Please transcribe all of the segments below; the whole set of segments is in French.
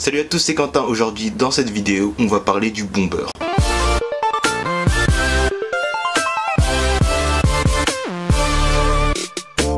Salut à tous, c'est Quentin. Aujourd'hui, dans cette vidéo, on va parler du bomber.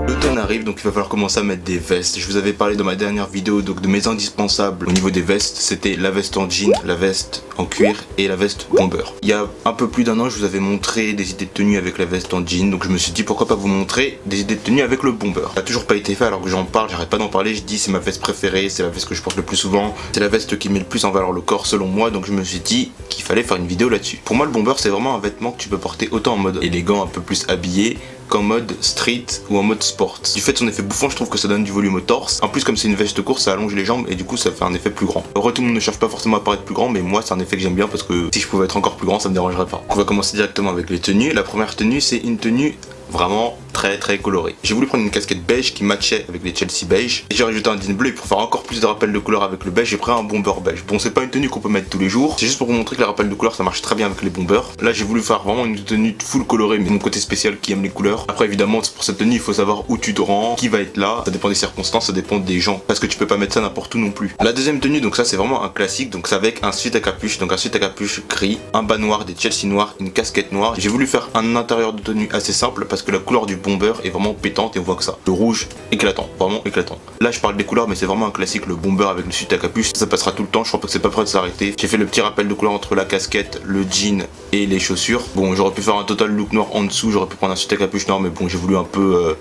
L'automne arrive, donc il va falloir commencer à mettre des vestes. Je vous avais parlé dans ma dernière vidéo donc de mes indispensables au niveau des vestes. C'était la veste en jean, la veste en cuir et la veste bomber. Il y a un peu plus d'un an, je vous avais montré des idées de tenue avec la veste en jean, donc je me suis dit pourquoi pas vous montrer des idées de tenue avec le bomber. Ça n'a toujours pas été fait alors que j'en parle, j'arrête pas d'en parler, je dis c'est ma veste préférée, c'est la veste que je porte le plus souvent, c'est la veste qui met le plus en valeur le corps selon moi, donc je me suis dit qu'il fallait faire une vidéo là-dessus. Pour moi le bomber c'est vraiment un vêtement que tu peux porter autant en mode élégant, un peu plus habillé, qu'en mode street ou en mode sport. Du fait de son effet bouffant, je trouve que ça donne du volume au torse. En plus comme c'est une veste courte, ça allonge les jambes et du coup ça fait un effet plus grand. Heureux, tout le monde ne cherche pas forcément à paraître plus grand, mais moi c'est un effet que j'aime bien parce que si je pouvais être encore plus grand ça me dérangerait pas. On va commencer directement avec les tenues. La première tenue c'est une tenue vraiment très colorée. J'ai voulu prendre une casquette beige qui matchait avec les Chelsea beige et j'ai rajouté un jean bleu, et pour faire encore plus de rappel de couleur avec le beige j'ai pris un bomber beige. Bon c'est pas une tenue qu'on peut mettre tous les jours, c'est juste pour vous montrer que le rappel de couleur ça marche très bien avec les bombers. Là j'ai voulu faire vraiment une tenue full colorée, mais mon côté spécial qui aime les couleurs. Après évidemment pour cette tenue il faut savoir où tu te rends, qui va être là, ça dépend des circonstances, ça dépend des gens, parce que tu peux pas mettre ça n'importe où non plus. La deuxième tenue, donc ça c'est vraiment un classique, donc c'est avec un sweat à capuche, donc un sweat à capuche gris, un bas noir, des Chelsea noirs, une casquette noire. J'ai voulu faire un intérieur de tenue assez simple parce que la couleur du bomber est vraiment pétante et on voit que ça. Le rouge éclatant, vraiment éclatant. Là je parle des couleurs mais c'est vraiment un classique, le bomber avec le sweat à capuche, ça passera tout le temps, je crois pas que c'est pas prêt de s'arrêter. J'ai fait le petit rappel de couleur entre la casquette, le jean et les chaussures. Bon j'aurais pu faire un total look noir en dessous, j'aurais pu prendre un sweat à capuche noir mais bon j'ai voulu un peu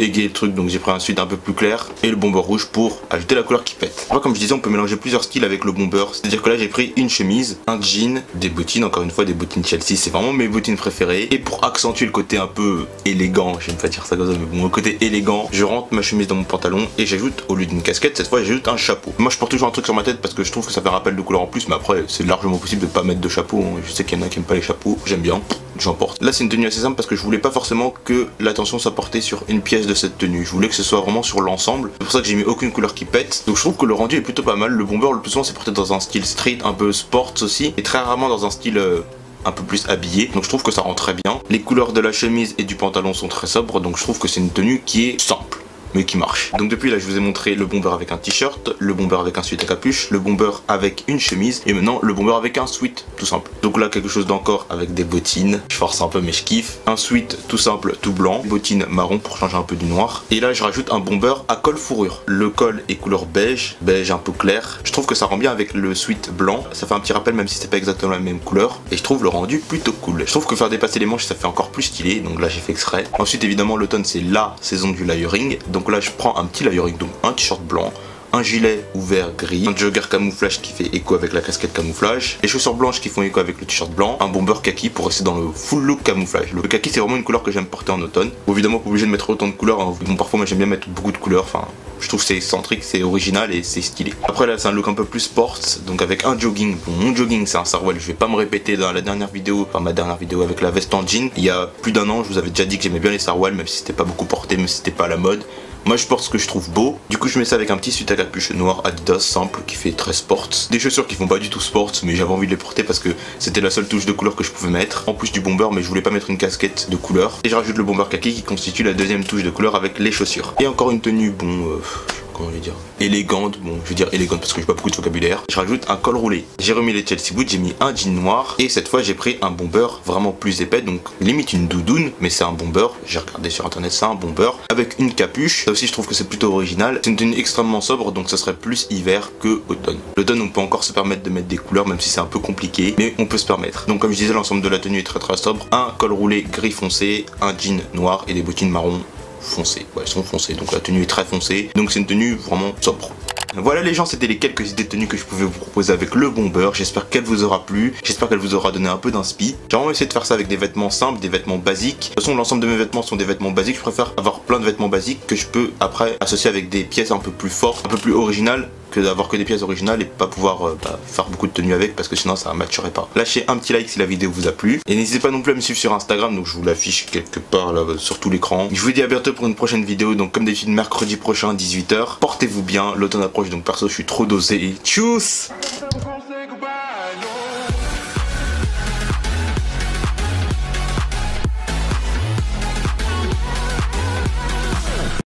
égayer le truc, donc j'ai pris un sweat un peu plus clair et le bomber rouge pour ajouter la couleur qui pète. Après comme je disais on peut mélanger plusieurs styles avec le bomber, c'est à dire que là j'ai pris une chemise, un jean, des bottines, encore une fois des bottines Chelsea, c'est vraiment mes bottines préférées, et pour accentuer le côté un peu élégant, j'aime pas dire ça comme ça mais bon le côté élégant, je rentre ma chemise dans mon pantalon et j'ajoute au lieu d'une casquette cette fois j'ajoute un chapeau. Moi je porte toujours un truc sur ma tête parce que je trouve que ça fait un rappel de couleur en plus, mais après c'est largement possible de pas mettre de chapeau, je sais qu'il y en a qui aiment pas les chapeaux, j'aime bien, j'en porte. Là c'est une tenue assez simple parce que je voulais pas forcément que l'attention soit portée sur une pièce de cette tenue, je voulais que ce soit vraiment sur l'ensemble, c'est pour ça que j'ai mis aucune couleur qui pète, donc je trouve que le rendu est plutôt pas mal. Le bomber le plus souvent c'est porté dans un style street, un peu sports aussi, et très rarement dans un style un peu plus habillé, donc je trouve que ça rend très bien. Les couleurs de la chemise et du pantalon sont très sobres, donc je trouve que c'est une tenue qui est simple mais qui marche. Donc depuis là je vous ai montré le bomber avec un t-shirt, le bomber avec un sweat à capuche, le bomber avec une chemise et maintenant le bomber avec un sweat tout simple. Donc là quelque chose d'encore avec des bottines, je force un peu mais je kiffe, un sweat tout simple tout blanc, bottines marron pour changer un peu du noir, et là je rajoute un bomber à col fourrure. Le col est couleur beige, beige un peu clair, je trouve que ça rend bien avec le sweat blanc, ça fait un petit rappel même si c'est pas exactement la même couleur, et je trouve le rendu plutôt cool. Je trouve que faire dépasser les manches ça fait encore plus stylé, donc là j'ai fait exprès. Ensuite évidemment l'automne c'est la saison du layering, donc là je prends un petit layering, donc un t-shirt blanc, un gilet ouvert gris, un jogger camouflage qui fait écho avec la casquette camouflage, les chaussures blanches qui font écho avec le t-shirt blanc, un bomber kaki pour rester dans le full look camouflage. Le kaki c'est vraiment une couleur que j'aime porter en automne. Bon, évidemment pas obligé de mettre autant de couleurs, hein. Bon, parfois moi j'aime bien mettre beaucoup de couleurs, enfin je trouve c'est excentrique, c'est original et c'est stylé. Après là c'est un look un peu plus sport, donc avec un jogging. Bon, mon jogging c'est un sarouel, je vais pas me répéter dans la dernière vidéo, enfin ma dernière vidéo avec la veste en jean. Il y a plus d'un an je vous avais déjà dit que j'aimais bien les sarouels, même si c'était pas beaucoup porté, mais c'était pas à la mode. Moi je porte ce que je trouve beau, du coup je mets ça avec un petit sweat à capuche noir Adidas simple qui fait très sport, des chaussures qui font pas du tout sport mais j'avais envie de les porter parce que c'était la seule touche de couleur que je pouvais mettre en plus du bomber, mais je voulais pas mettre une casquette de couleur, et je rajoute le bomber kaki qui constitue la deuxième touche de couleur avec les chaussures. Et encore une tenue, bon comment je vais dire, élégante, bon je vais dire élégante parce que j'ai pas beaucoup de vocabulaire. Je rajoute un col roulé, j'ai remis les Chelsea boots, j'ai mis un jean noir et cette fois j'ai pris un bomber vraiment plus épais, donc limite une doudoune mais c'est un bomber, j'ai regardé sur internet c'est un bomber avec une capuche, ça aussi je trouve que c'est plutôt original. C'est une tenue extrêmement sobre donc ça serait plus hiver que automne. L'automne on peut encore se permettre de mettre des couleurs même si c'est un peu compliqué, mais on peut se permettre. Donc comme je disais l'ensemble de la tenue est très sobre, un col roulé gris foncé, un jean noir et des bottines marron foncé, ouais, elles sont foncées, donc la tenue est très foncée, donc c'est une tenue vraiment sobre. Voilà les gens, c'était les quelques idées de tenue que je pouvais vous proposer avec le bomber, j'espère qu'elle vous aura plu, j'espère qu'elle vous aura donné un peu d'inspi. J'ai vraiment essayé de faire ça avec des vêtements simples, des vêtements basiques, de toute façon l'ensemble de mes vêtements sont des vêtements basiques, je préfère avoir plein de vêtements basiques que je peux après associer avec des pièces un peu plus fortes, un peu plus originales, que d'avoir que des pièces originales et pas pouvoir faire beaucoup de tenues avec parce que sinon ça ne maturerait pas. Lâchez un petit like si la vidéo vous a plu et n'hésitez pas non plus à me suivre sur Instagram, donc je vous l'affiche quelque part là sur tout l'écran. Je vous dis à bientôt pour une prochaine vidéo, donc comme d'habitude mercredi prochain 18 h. Portez-vous bien, l'automne approche donc perso je suis trop dosé et tchuss.